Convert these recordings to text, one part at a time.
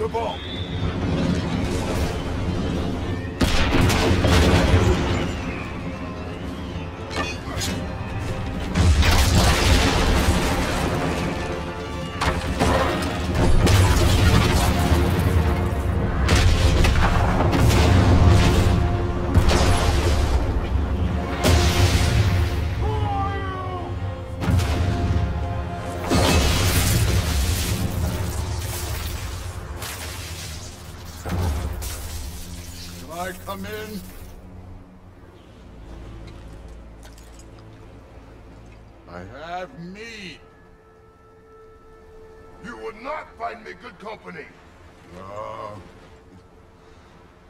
the bomb. Come in. I have mead. You will not find me good company.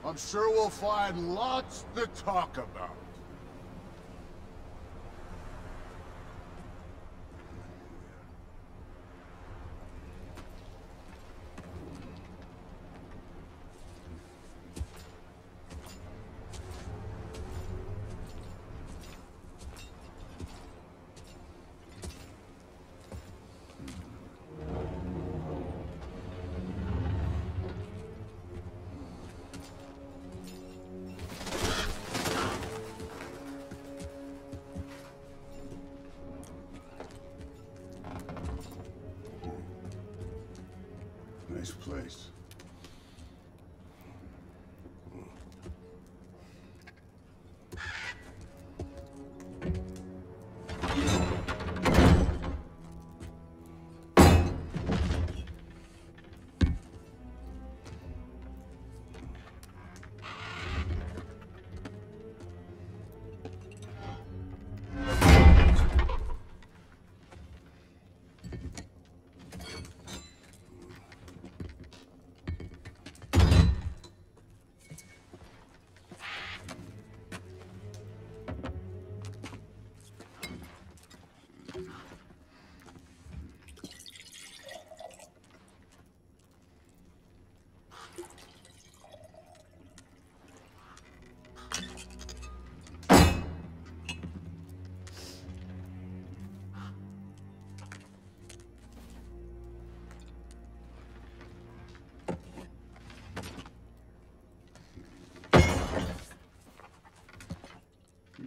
I'm sure we'll find lots to talk about.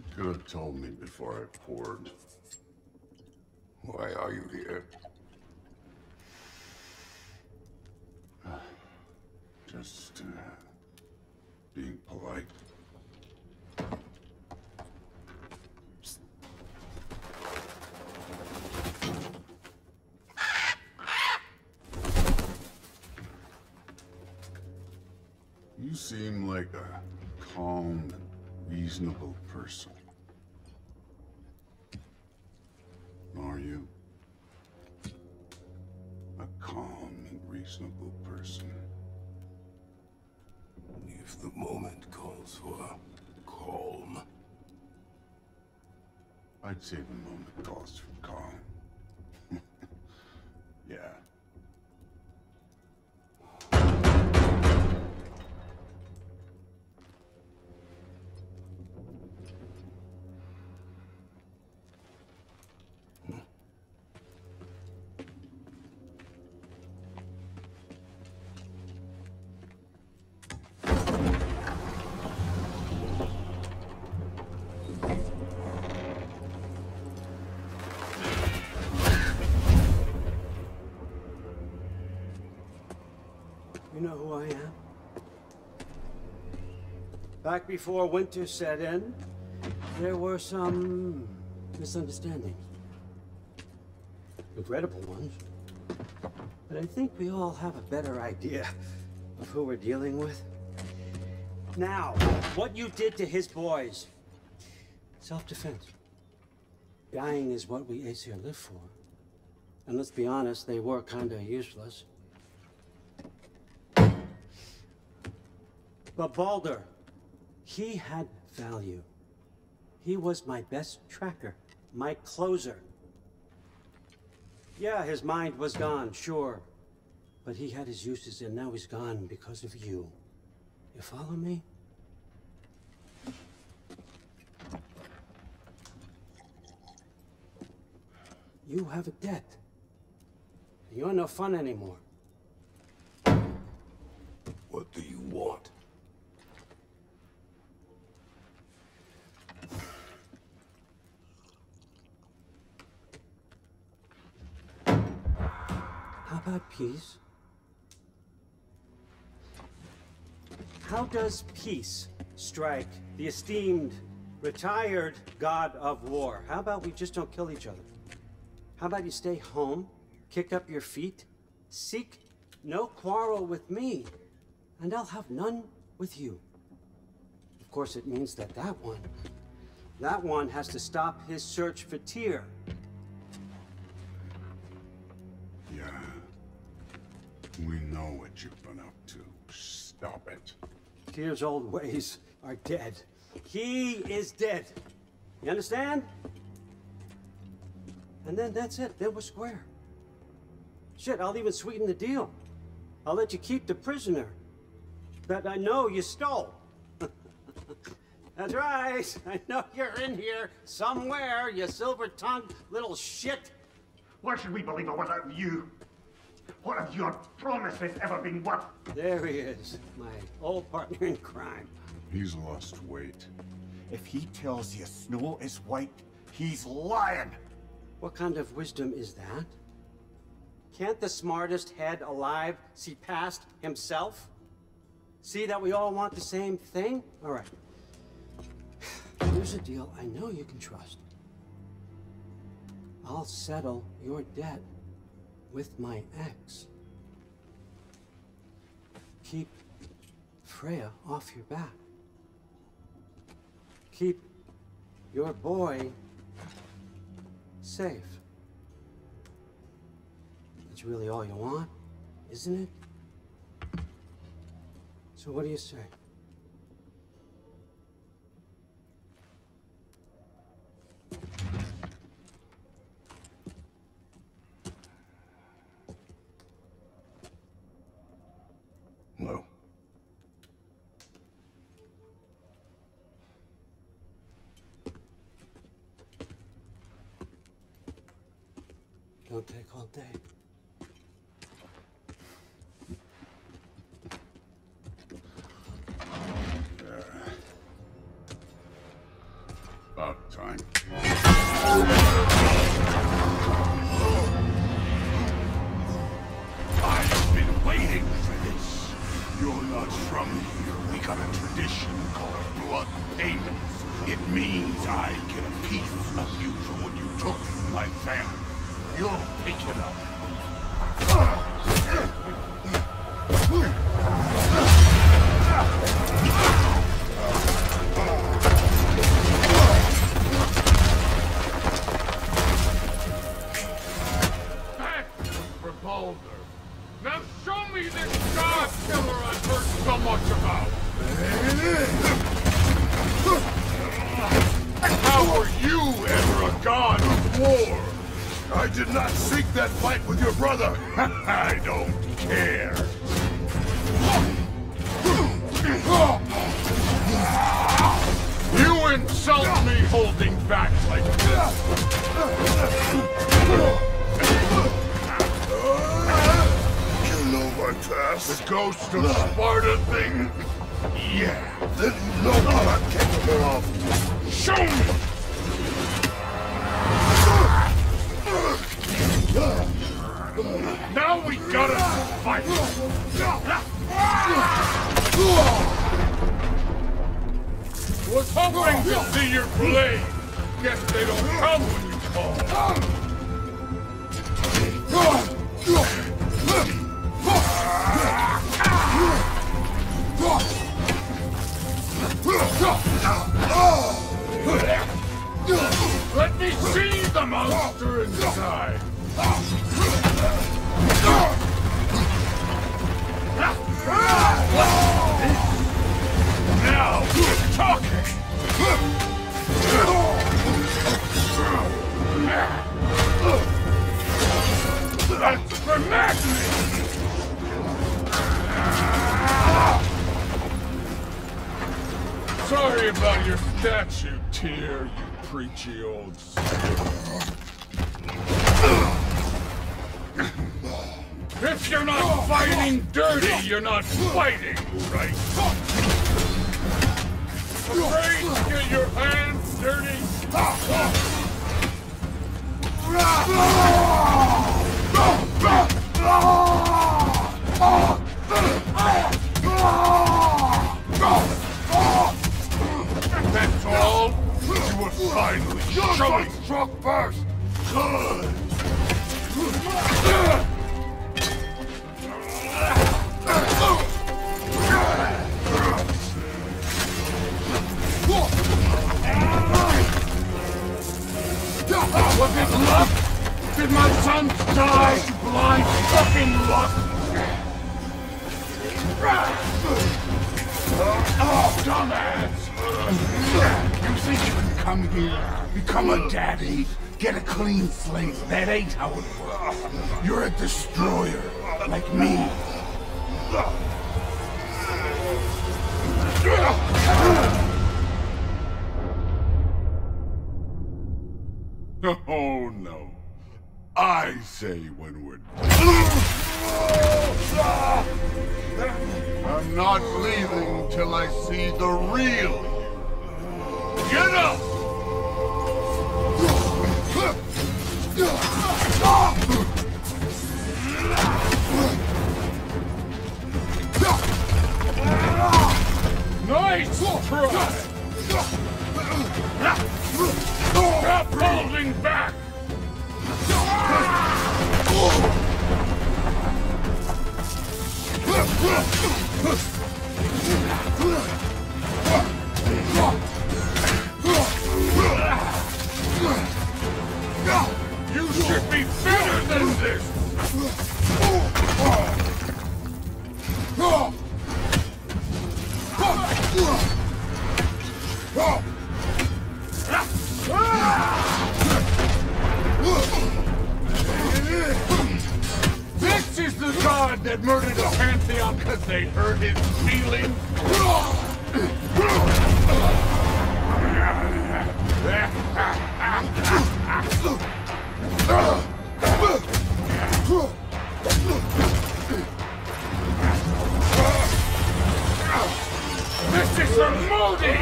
You could have told me before I poured. Why are you here? Just being polite. You seem like a calm and reasonable person. If the moment calls for calm. I'd say the moment calls for calm. Yeah. Back before winter set in, there were some misunderstandings. Regrettable ones. But I think we all have a better idea of who we're dealing with. Now, what you did to his boys. Self-defense. Dying is what we Aesir live for. And let's be honest, they were kinda useless. But Baldur, he had value. He was my best tracker, my closer. Yeah, his mind was gone, sure. But he had his uses, and now he's gone because of you. You follow me? You have a debt. You're no fun anymore. What do you want? How about peace? How does peace strike the esteemed, retired god of war? How about we just don't kill each other? How about you stay home, kick up your feet, seek no quarrel with me, and I'll have none with you. Of course, it means that that one has to stop his search for Tyr. Yeah. We know what you've been up to. Stop it. Tyr's old ways are dead. He is dead. You understand? And then that's it. Then we're square. Shit, I'll even sweeten the deal. I'll let you keep the prisoner that I know you stole. That's right. I know you're in here somewhere, you silver-tongued little shit. Why should we believe a word out of you? What have your promises ever been worth? There he is, my old partner in crime. He's lost weight. If he tells you snow is white, he's lying. What kind of wisdom is that? Can't the smartest head alive see past himself? See that we all want the same thing? All right. Here's a deal I know you can trust. I'll settle your debt with my axe. Keep Freya off your back. Keep your boy safe. That's really all you want, isn't it? So what do you say? No. Don't take all day. About time. I've been waiting for this. You're not from here. We got a tradition called blood payments. It means I get a piece of you for what you took from my family. You'll pick it up. Back for Baldur. Now show me this god killer I've heard so much about! How were you ever a god of war? I did not seek that fight with your brother! I don't care! You insult me holding back like this! This ghost of Sparta thing? Yeah, then you know how I'm capable of. Show me! Now we gotta fight! Was hoping to see your blade. Guess they don't come when you call. Let me see the monster inside! Now we're talking! That's for madness! Sorry about your statue, Tyr, you preachy old son. If you're not fighting dirty, you're not fighting right. Afraid to get your hands dirty? That's all? You were finally showing. Struck first! Good! Was it luck? Did my son die to blind fucking luck? Oh, dumbass! You think you can come here, become a daddy, get a clean slate? That ain't how it works. You're a destroyer, like me. Oh no. I say when we're done. I'm not leaving till I see the real you. Get up! Nice try! Stop holding back! You should be better than this! This is the god that murdered the Pantheon because they hurt his feelings. This is Hermodi!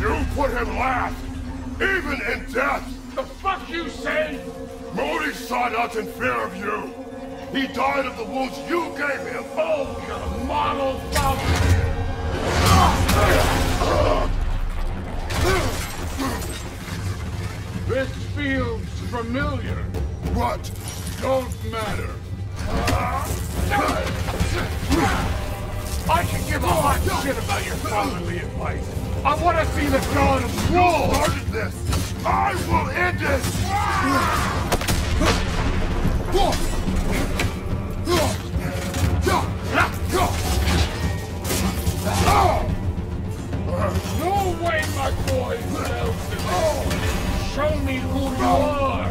You put him last! Even in death! The fuck you say? Modi sought out in fear of you. He died of the wounds you gave him. Oh, you're a model fountain. This feels familiar. What? Don't matter. I should give a hot shit about your fatherly advice. I want to see the dawn of war. You started this. I will end it. No way, my boy! Show me who you are!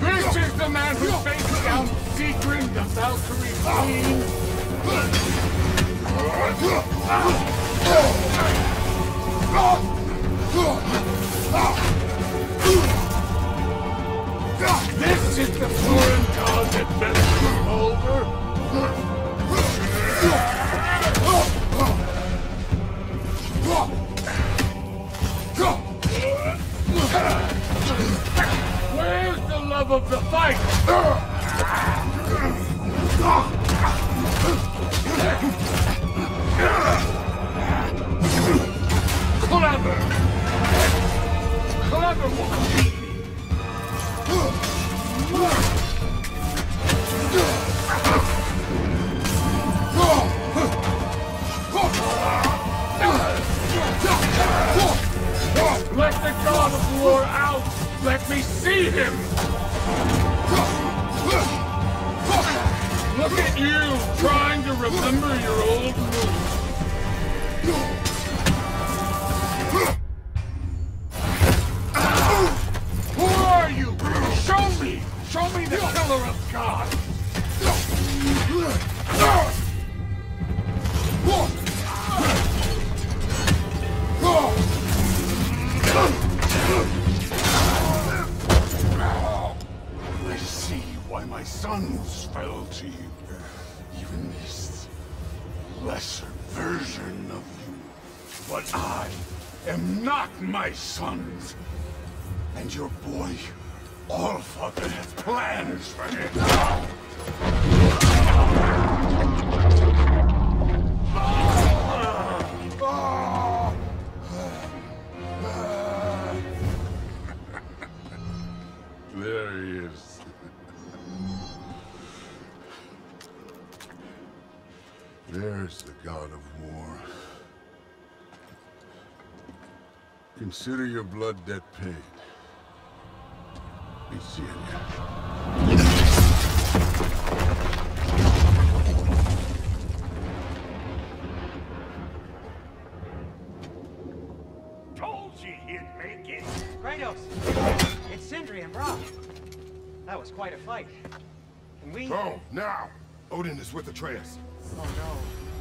This is the man who faced down Siegfried, the Valkyrie Queen! This is the foreign god that best Baldur. Where's the love of the fight? Clever! Clever one! Let the god of war out! Let me see him! Look at you, trying to remember your old moves! Who are you? Show me! Show me the pillar of God! sons fell to you. Even this lesser version of you. But I am not my sons. And your boy, Allfather, has plans for him. There he is. There's the god of war. Consider your blood debt paid. Be seeing you. Told you he'd make it! Kratos! It's Sindri and Brok. That was quite a fight. Can we... Go, now! Odin is with Atreus. Oh no.